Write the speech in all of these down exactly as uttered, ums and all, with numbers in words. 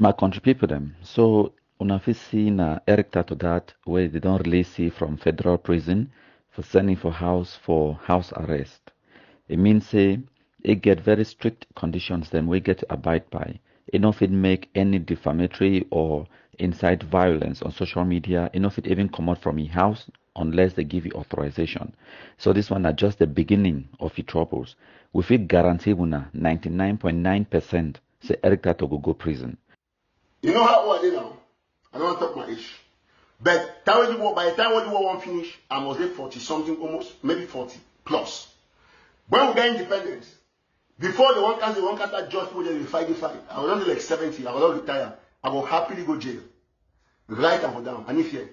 makonji people them. So unafisi na Eric Tataw that where they don't release him from federal prison for sending for house for house arrest. It means say it get very strict conditions them we get to abide by. Enough it make any defamatory or incite violence on social media. Enough it even come out from your house unless they give you authorization. So this one are just the beginning of your troubles. We feel guarantee una ninety-nine point nine percent say Eric Tataw go go prison. You know how old I now? I don't want to talk my age. But by the time World War One finish, I was at forty something almost, maybe forty plus. When we got independence, before the one country, one country just put in five five. I was only like seventy. I was not retired. I will happily go jail. Right and for down. And if you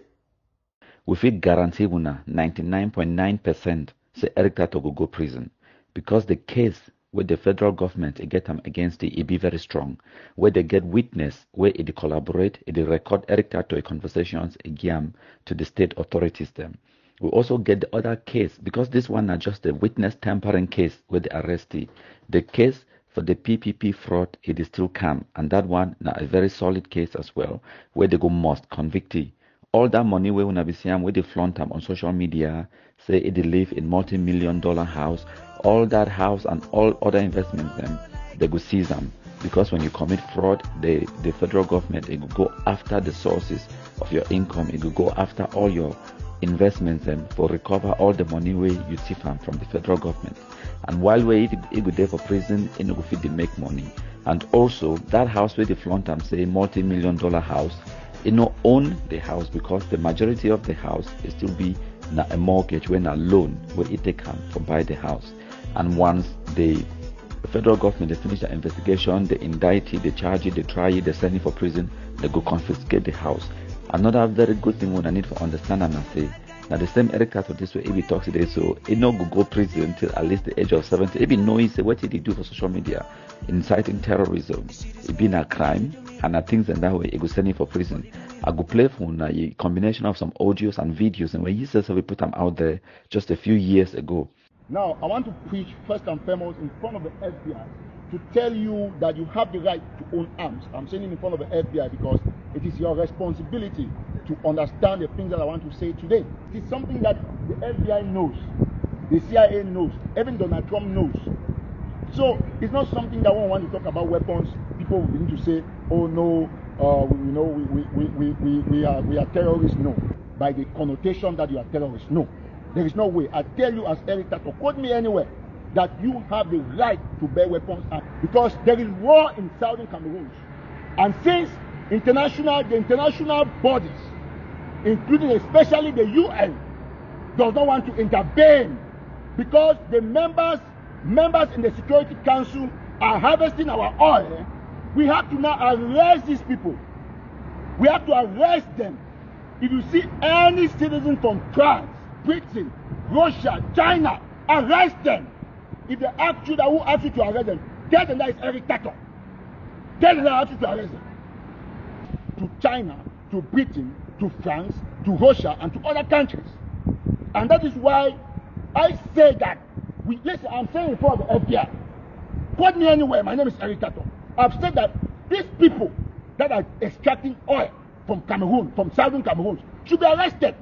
we feel guarantee una ninety-nine point nine percent say Eric Tataw go go prison because the case with the federal government it get them against the E B very strong. Where they get witness, where it collaborate, it record Eric Tataw conversations again to the state authorities them. We also get the other case, because this one are just the witness tampering case with the arrestee. The case for the P P P fraud, it is still calm. And that one, now a very solid case as well, where they go must convict you. All that money we wanna be seeing, where they flaunt them on social media, say it live in multi-million dollar house, all that house and all other investments, them, they go seize them. Because when you commit fraud, the, the federal government, it will go after the sources of your income. It will go after all your investments them for recover all the money way you see from from the federal government. And while we it, it go there for prison, it go fit they make money. And also that house where they flaunt them say multi-million dollar house, it no own the house because the majority of the house is still be na a mortgage when a loan where it take them for buy the house. And once the federal government they finish the investigation, they indict it, they charge it, they try it, they send it for prison, they go confiscate the house. Another very good thing one I need for understand and I say now the same Eric Tataw this way he be talks today, so he no go go prison till at least the age of seventy. He be knowing say what did he do for social media, inciting terrorism, it been a crime and a things and that way he go send him for prison. I go play for now a combination of some audios and videos and when he says we put them out there just a few years ago. Now I want to preach first and foremost in front of the F B I to tell you that you have the right to own arms. I'm saying in front of the F B I because it is your responsibility to understand the things that I want to say today. It is something that the F B I knows, the C I A knows, even Donald Trump knows. So it's not something that one wants to talk about weapons. People will begin to say, oh no, uh, we, you know, we, we, we, we, we, are, we are terrorists. No. By the connotation that you are terrorists. No. There is no way. I tell you as Eric Tataw, quote me anywhere, that you have the right to bear weapons and, because there is war in southern Cameroon. And since international, the international bodies, including especially the U N, does not want to intervene because the members, members in the Security Council are harvesting our oil. We have to now arrest these people. We have to arrest them. If you see any citizen from France, Britain, Russia, China, arrest them. If they ask you that who asked you to arrest them, tell them that it's Eric Tataw. Tell them that I asked you to arrest them. To China, to Britain, to France, to Russia, and to other countries. And that is why I say that we listen, I'm saying in front of the F B I. Quote me anywhere, my name is Eric Tataw. I've said that these people that are extracting oil from Cameroon, from southern Cameroon, should be arrested.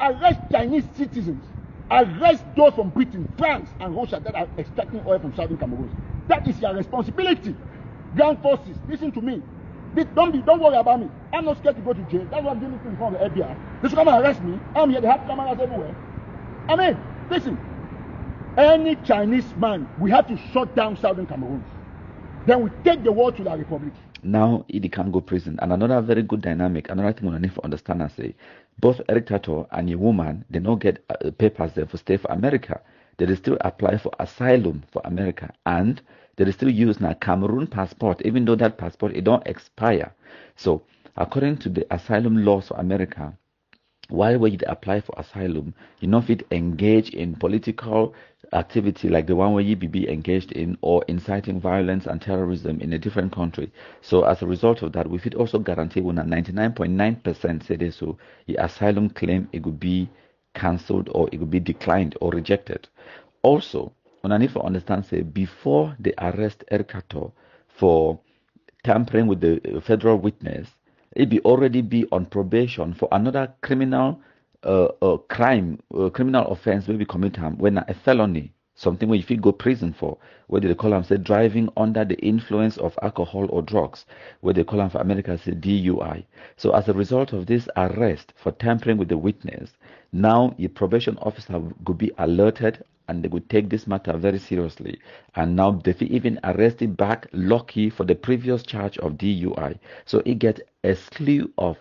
Arrest Chinese citizens. Arrest those from Britain, France, and Russia that are extracting oil from southern Cameroon. That is your responsibility. Ground forces, listen to me. They, don't be, don't worry about me. I'm not scared to go to jail. That's why I'm doing this in front of the F B I. They should come and arrest me. I'm here. They have cameras everywhere. I mean, listen. Any Chinese man, we have to shut down southern Cameroon. Then we take the world to the Republic. Now it can go prison. And another very good dynamic, another thing we need to understand and say, both Eric Tataw and a woman, they don't get uh, papers there for stay for America. They still apply for asylum for America, and they still use now Cameroon passport, even though that passport it don't expire. So according to the asylum laws for America, while we apply for asylum, you know, if it engage in political activity like the one where you be engaged in or inciting violence and terrorism in a different country. So as a result of that, we fit also guarantee when ninety-nine point nine percent say this, so the asylum claim it could be cancelled or it could be declined or rejected. Also, on I need to understand say before they arrest Eric Tataw for tampering with the federal witness, it be already be on probation for another criminal uh, uh, crime, uh, criminal offense maybe commit him when a felony, something where you feel go prison for, whether they call him say driving under the influence of alcohol or drugs, where they call him for America say D U I. So as a result of this arrest for tampering with the witness, now the probation officer could be alerted and they would take this matter very seriously. And now they even arrested back Lucky for the previous charge of D U I. So he gets a slew of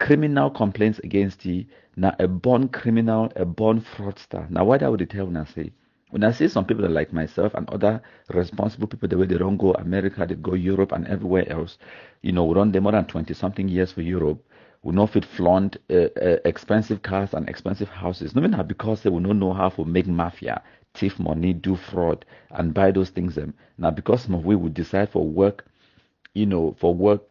criminal complaints against he. Now a born criminal, a born fraudster. Now what I would tell when I say, when I see some people like myself and other responsible people, the way they don't go America, they go Europe and everywhere else, you know, we run them more than twenty something years for Europe. We no fit flaunt uh, uh, expensive cars and expensive houses. No matter because they will not know how to make mafia, thief money, do fraud, and buy those things. Um, now because some of we would decide for work, you know, for work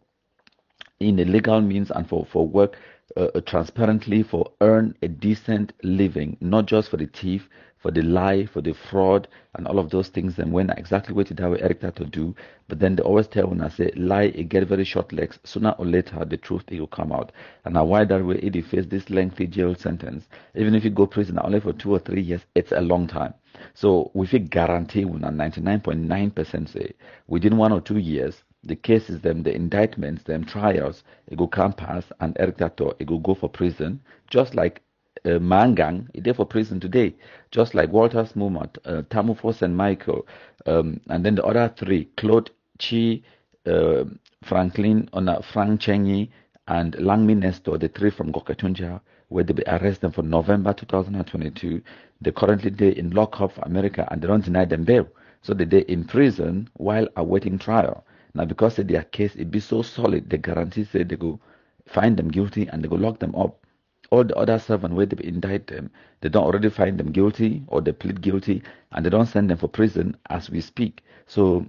in a legal means and for, for work uh, transparently, for earn a decent living, not just for the thief, for the lie, for the fraud, and all of those things. And when exactly what that way Eric Tataw do, but then they always tell when I say lie, it get very short legs. Sooner or later, the truth it will come out. And now why that way it face this lengthy jail sentence? Even if you go prison only for two or three years, it's a long time. So we feel guarantee when ninety-nine point nine percent say within one or two years, the cases them, the indictments them, trials, it go come pass, and Eric Tataw it go go for prison, just like. Uh, Mangang, he there for prison today, just like Walters Mumat, uh, Tamu Fosin Michael, um, and then the other three, Claude Chi, uh, Franklin Ona Frank Chengi, and Lang Minesto, the three from Goketunja, where they be arrested for November two thousand twenty-two. They currently they in lockup for America, and they don't deny them bail, so they they in prison while awaiting trial. Now because of their case it be so solid, the guarantee say they go find them guilty and they go lock them up. All the other servants where they indict them, they don't already find them guilty or they plead guilty and they don't send them for prison as we speak. So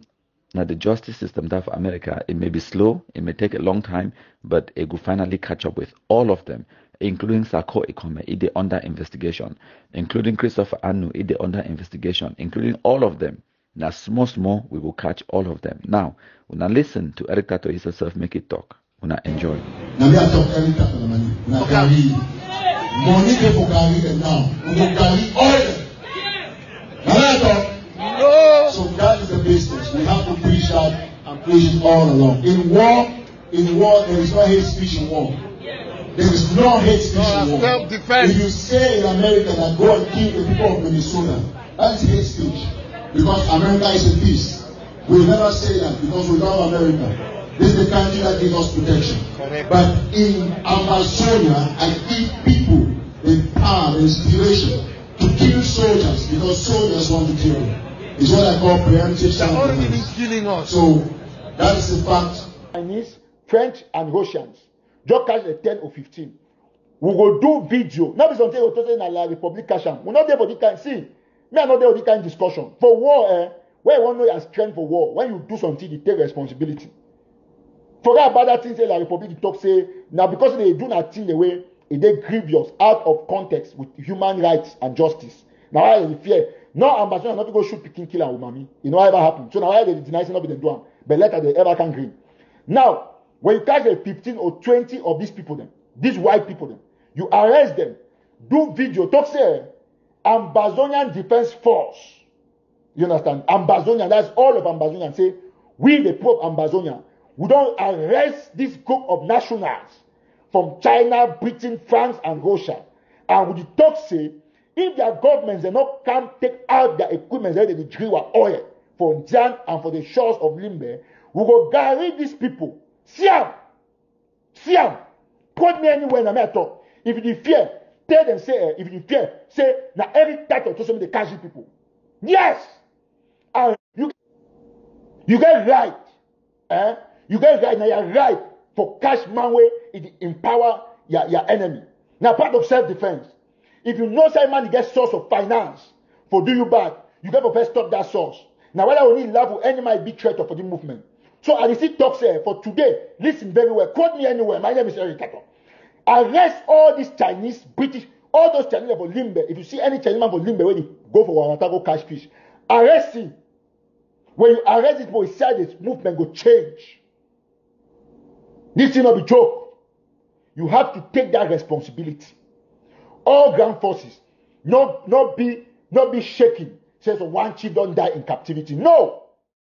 now the justice system that for America, it may be slow, it may take a long time, but it will finally catch up with all of them, including Sarko Ekome, it under investigation, including Christopher Anu, it under investigation, including all of them. Now small small we will catch all of them. Now when I listen to Eric Tataw himself make it talk. Una enjoy. Now we are talking every type of money. Una carry money they for carry them now. Una carry oil. Now we are talking. So that is the business. We have to preach that and preach it all along. In war, in war, there is no hate speech in war. There is no hate speech in war. If you say in America that go and kill the people of Minnesota, that is hate speech. Because America is a peace. We will never say that because we love America. This is the country that gives us protection. Correct. But in Amazonia, I give people the power, the inspiration to kill soldiers because soldiers want to kill them. It's what I call preemptive sacrifice. So that is the fact. Chinese, French, and Russians. Just catch the ten or fifteen. We will do video. Now we something we talk in the Republic. We're not there for the kind. See, me I'm not there for the kind discussion. For war, eh, where you want to know your strength for war. When you do something, you take responsibility. Forget about that thing say like Republic talk say now because they do not thing away, it they grievous out of context with human rights and justice. Now I fear no ambassador not to go shoot picking killer with mommy. You know ever happened. So now I they deny not be the do but later they ever can green. Now when you catch the fifteen or twenty of these people then, these white people then, you arrest them, do video talk say Ambazonian Defense Force. You understand? Ambazonian, that's all of Ambazonian say we the poor Ambazonian. We don't arrest this group of nationals from China, Britain, France, and Russia. And with the talk say, if their governments do not come take out their equipment, they drill our oil for Jan and for the shores of Limbe, we will guarantee these people. Siam! Siam! Quote me anywhere in talk. If you fear, tell them, say, if you fear, say, now every title to some of the casual people. Yes! And you, you get right. Eh? You guys right now, you're right for cash man way, it empower your, your enemy. Now, part of self-defense. If you know some man get source of finance for do you bad, you got to first stop that source. Now, whether we need love or any might be traitor for the movement. So, I receive talks here for today. Listen very well. Quote me anywhere. My name is Eric Tataw. Arrest all these Chinese, British, all those Chinese for Limbe. If you see any Chinese man for Limbe, when you go for Wanatago cash fish, arrest him. When you arrest it, boy, inside this movement go change. This is not a joke. You have to take that responsibility. All ground forces, not, not be, not be shaking. Says one chief don't die in captivity. No.